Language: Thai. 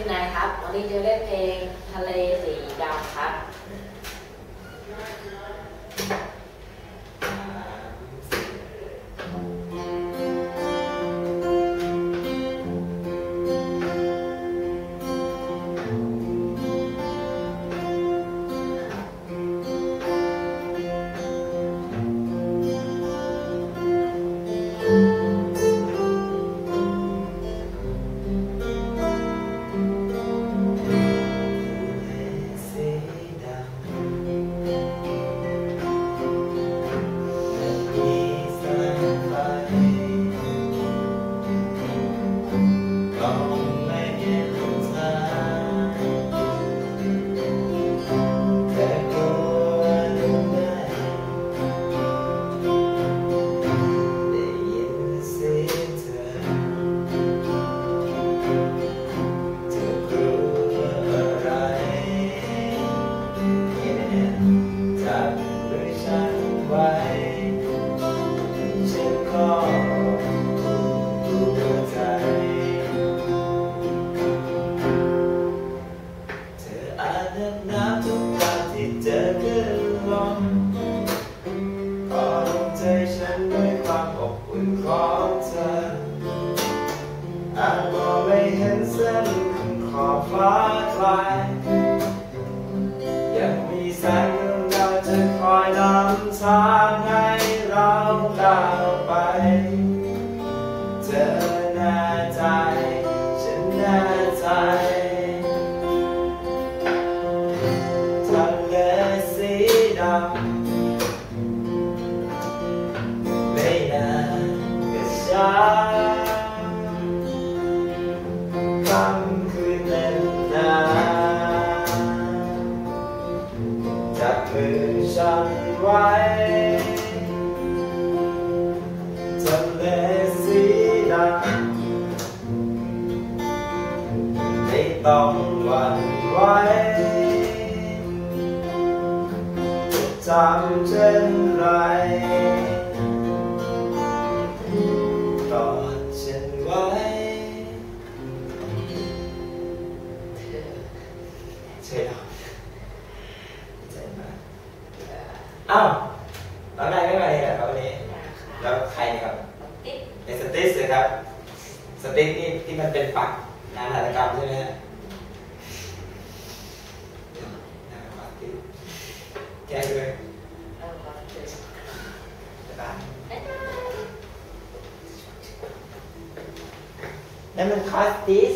ชื่อนายครับวันนี้จะเล่นเพลงทะเลสีดำครับยังมีแสงดาวจะคอยนำทางให้เราก้าวไปเธอแน่ใจฉันแน่ใจทะเลสีดำไม่นานก็เช้าค่ำคืนนั้นจับมือฉันไว้ทะเลสีดำไม่ต้องหวั่นไหวจะทำเช่นไรกอดฉันไว้เช่นอ้าวน้องนายไม่มาเลยเหรอครับวันนี้แล้วใครครับเป็นสติ๊กเลยครับสติ๊กนี่ที่มันเป็นปักงานหัตถกรรมใช่ไหมฮะแกด้วยแล้วมันคอสติ๊ก